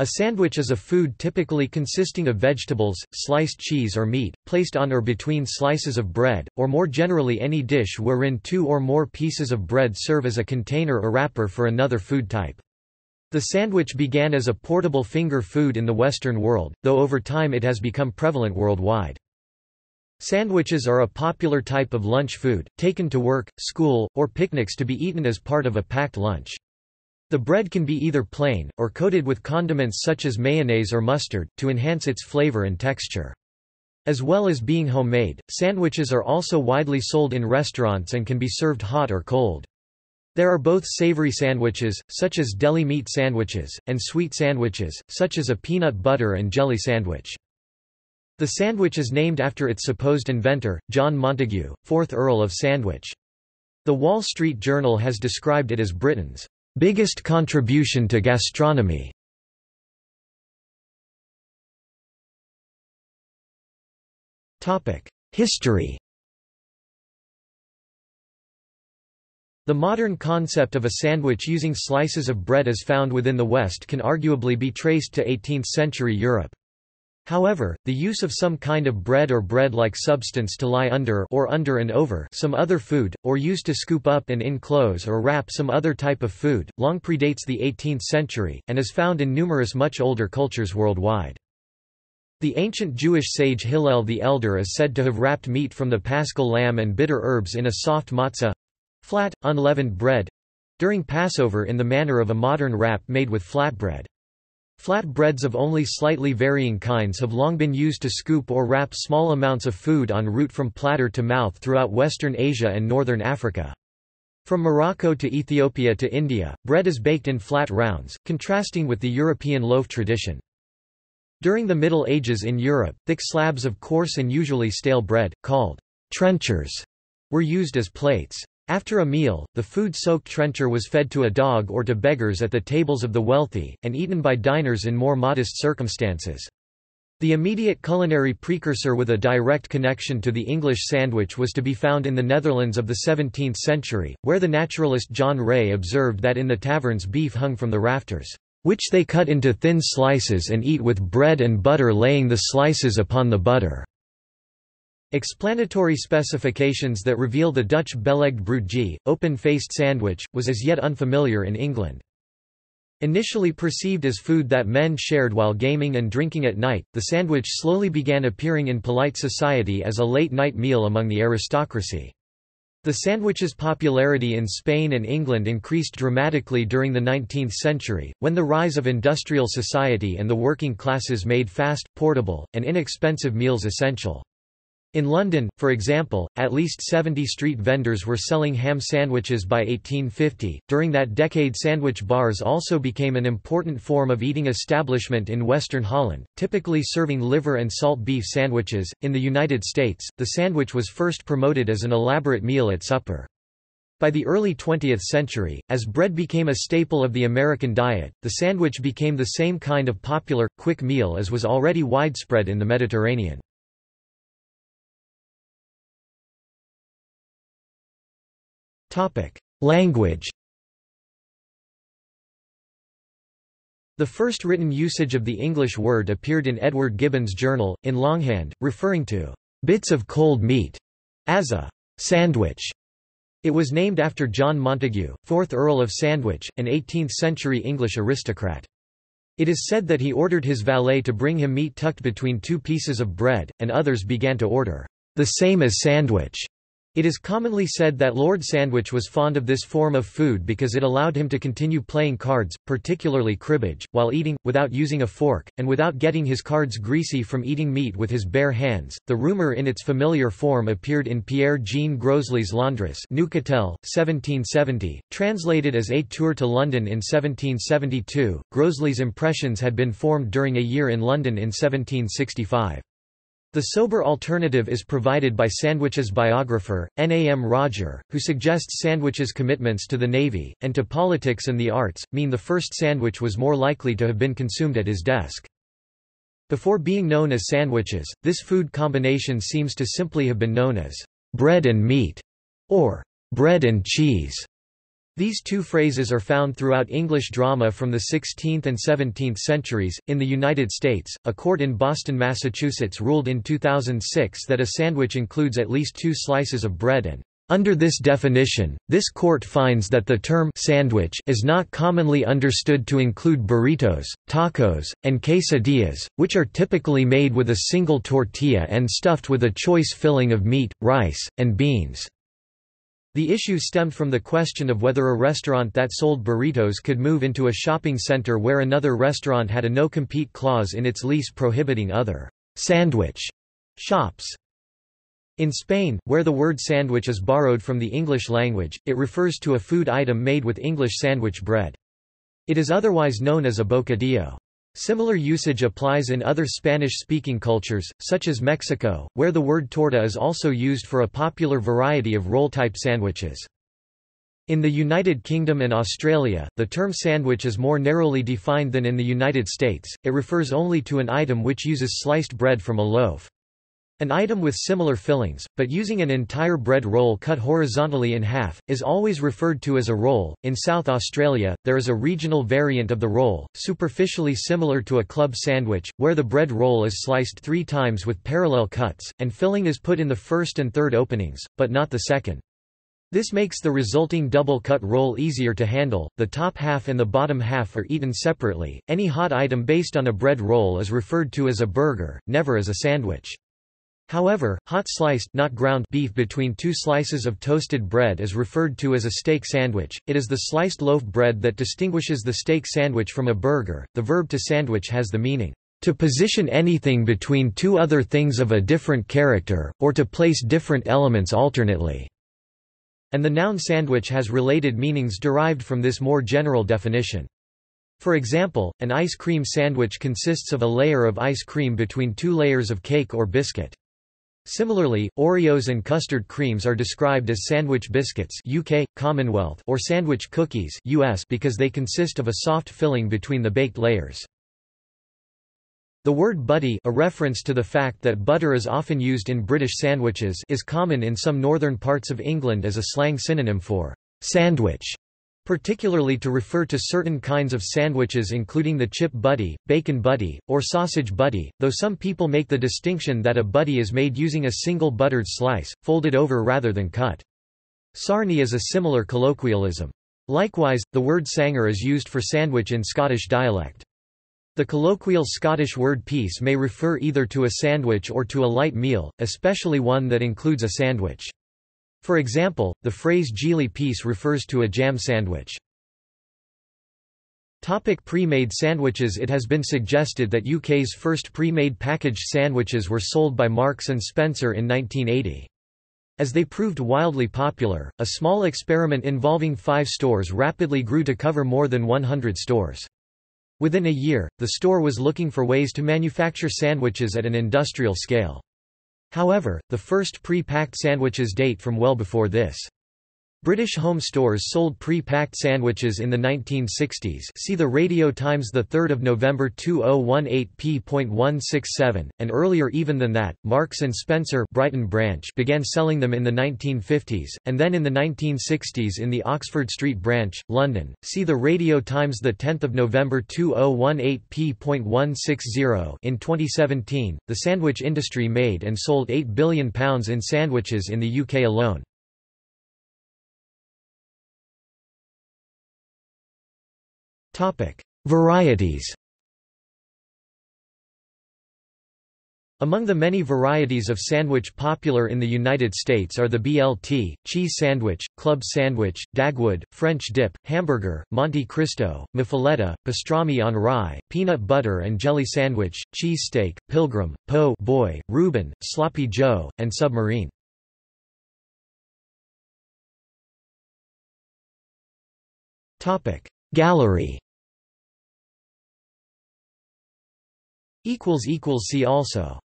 A sandwich is a food typically consisting of vegetables, sliced cheese or meat, placed on or between slices of bread, or more generally any dish wherein two or more pieces of bread serve as a container or wrapper for another food type. The sandwich began as a portable finger food in the Western world, though over time it has become prevalent worldwide. Sandwiches are a popular type of lunch food, taken to work, school, or picnics to be eaten as part of a packed lunch. The bread can be either plain, or coated with condiments such as mayonnaise or mustard, to enhance its flavor and texture. As well as being homemade, sandwiches are also widely sold in restaurants and can be served hot or cold. There are both savory sandwiches, such as deli meat sandwiches, and sweet sandwiches, such as a peanut butter and jelly sandwich. The sandwich is named after its supposed inventor, John Montague, 4th Earl of Sandwich. The Wall Street Journal has described it as Britain's biggest contribution to gastronomy. History. The modern concept of a sandwich using slices of bread as found within the West can arguably be traced to 18th-century Europe. However, the use of some kind of bread or bread-like substance to lie under or under and over some other food, or used to scoop up and enclose or wrap some other type of food, long predates the 18th century, and is found in numerous much older cultures worldwide. The ancient Jewish sage Hillel the Elder is said to have wrapped meat from the paschal lamb and bitter herbs in a soft matzah—flat, unleavened bread—during Passover in the manner of a modern wrap made with flatbread. Flatbreads of only slightly varying kinds have long been used to scoop or wrap small amounts of food en route from platter to mouth throughout Western Asia and Northern Africa. From Morocco to Ethiopia to India, bread is baked in flat rounds, contrasting with the European loaf tradition. During the Middle Ages in Europe, thick slabs of coarse and usually stale bread, called trenchers, were used as plates. After a meal, the food-soaked trencher was fed to a dog or to beggars at the tables of the wealthy, and eaten by diners in more modest circumstances. The immediate culinary precursor with a direct connection to the English sandwich was to be found in the Netherlands of the 17th century, where the naturalist John Ray observed that in the taverns beef hung from the rafters, which they cut into thin slices and eat with bread and butter, laying the slices upon the butter. Explanatory specifications that reveal the Dutch belegged broodje, open-faced sandwich, was as yet unfamiliar in England. Initially perceived as food that men shared while gaming and drinking at night, the sandwich slowly began appearing in polite society as a late-night meal among the aristocracy. The sandwich's popularity in Spain and England increased dramatically during the 19th century, when the rise of industrial society and the working classes made fast, portable, and inexpensive meals essential. In London, for example, at least 70 street vendors were selling ham sandwiches by 1850. During that decade, sandwich bars also became an important form of eating establishment in Western Holland, typically serving liver and salt beef sandwiches. In the United States, the sandwich was first promoted as an elaborate meal at supper. By the early 20th century, as bread became a staple of the American diet, the sandwich became the same kind of popular, quick meal as was already widespread in the Mediterranean. Language. The first written usage of the English word appeared in Edward Gibbon's journal, in longhand, referring to bits of cold meat as a sandwich. It was named after John Montague, 4th Earl of Sandwich, an 18th-century English aristocrat. It is said that he ordered his valet to bring him meat tucked between two pieces of bread, and others began to order the same as sandwich. It is commonly said that Lord Sandwich was fond of this form of food because it allowed him to continue playing cards, particularly cribbage, while eating, without using a fork, and without getting his cards greasy from eating meat with his bare hands. The rumor in its familiar form appeared in Pierre Jean Grosley's Londres, Neuchâtel, 1770, translated as A Tour to London in 1772. Grosley's impressions had been formed during a year in London in 1765. The sober alternative is provided by Sandwich's biographer, N.A.M. Roger, who suggests Sandwich's commitments to the Navy, and to politics and the arts, mean the first sandwich was more likely to have been consumed at his desk. Before being known as sandwiches, this food combination seems to simply have been known as bread and meat, or bread and cheese. These two phrases are found throughout English drama from the 16th and 17th centuries. In the United States, a court in Boston, Massachusetts ruled in 2006 that a sandwich includes at least two slices of bread and, under this definition, this court finds that the term sandwich is not commonly understood to include burritos, tacos, and quesadillas, which are typically made with a single tortilla and stuffed with a choice filling of meat, rice, and beans. The issue stemmed from the question of whether a restaurant that sold burritos could move into a shopping center where another restaurant had a no-compete clause in its lease prohibiting other sandwich shops. In Spain, where the word sandwich is borrowed from the English language, it refers to a food item made with English sandwich bread. It is otherwise known as a bocadillo. Similar usage applies in other Spanish-speaking cultures, such as Mexico, where the word torta is also used for a popular variety of roll-type sandwiches. In the United Kingdom and Australia, the term sandwich is more narrowly defined than in the United States. It refers only to an item which uses sliced bread from a loaf. An item with similar fillings, but using an entire bread roll cut horizontally in half, is always referred to as a roll. In South Australia, there is a regional variant of the roll, superficially similar to a club sandwich, where the bread roll is sliced three times with parallel cuts, and filling is put in the first and third openings, but not the second. This makes the resulting double-cut roll easier to handle. The top half and the bottom half are eaten separately. Any hot item based on a bread roll is referred to as a burger, never as a sandwich. However, hot sliced, not ground, beef between two slices of toasted bread is referred to as a steak sandwich. It is the sliced loaf bread that distinguishes the steak sandwich from a burger. The verb to sandwich has the meaning, to position anything between two other things of a different character, or to place different elements alternately. And the noun sandwich has related meanings derived from this more general definition. For example, an ice cream sandwich consists of a layer of ice cream between two layers of cake or biscuit. Similarly, Oreos and custard creams are described as sandwich biscuits (UK, Commonwealth) or sandwich cookies (US) because they consist of a soft filling between the baked layers. The word "butty," a reference to the fact that butter is often used in British sandwiches, is common in some northern parts of England as a slang synonym for sandwich, particularly to refer to certain kinds of sandwiches including the chip butty, bacon butty, or sausage butty, though some people make the distinction that a butty is made using a single buttered slice, folded over rather than cut. Sarnie is a similar colloquialism. Likewise, the word sanger is used for sandwich in Scottish dialect. The colloquial Scottish word piece may refer either to a sandwich or to a light meal, especially one that includes a sandwich. For example, the phrase "geely piece" refers to a jam sandwich. Pre-made sandwiches. It has been suggested that UK's first pre-made packaged sandwiches were sold by Marks and Spencer in 1980. As they proved wildly popular, a small experiment involving 5 stores rapidly grew to cover more than 100 stores. Within a year, the store was looking for ways to manufacture sandwiches at an industrial scale. However, the first pre-packed sandwiches date from well before this. British home stores sold pre-packed sandwiches in the 1960s. See the Radio Times 3 November 2018 p.167, and earlier even than that, Marks and Spencer Brighton branch began selling them in the 1950s, and then in the 1960s in the Oxford Street branch, London. See the Radio Times 10 November 2018 p.160. In 2017, the sandwich industry made and sold £8 billion in sandwiches in the UK alone. Varieties. Among the many varieties of sandwich popular in the United States are the BLT, cheese sandwich, club sandwich, Dagwood, French dip, hamburger, Monte Cristo, muffuletta, pastrami on rye, peanut butter and jelly sandwich, cheesesteak, pilgrim, po' boy, Reuben, sloppy joe, and submarine. Gallery. See also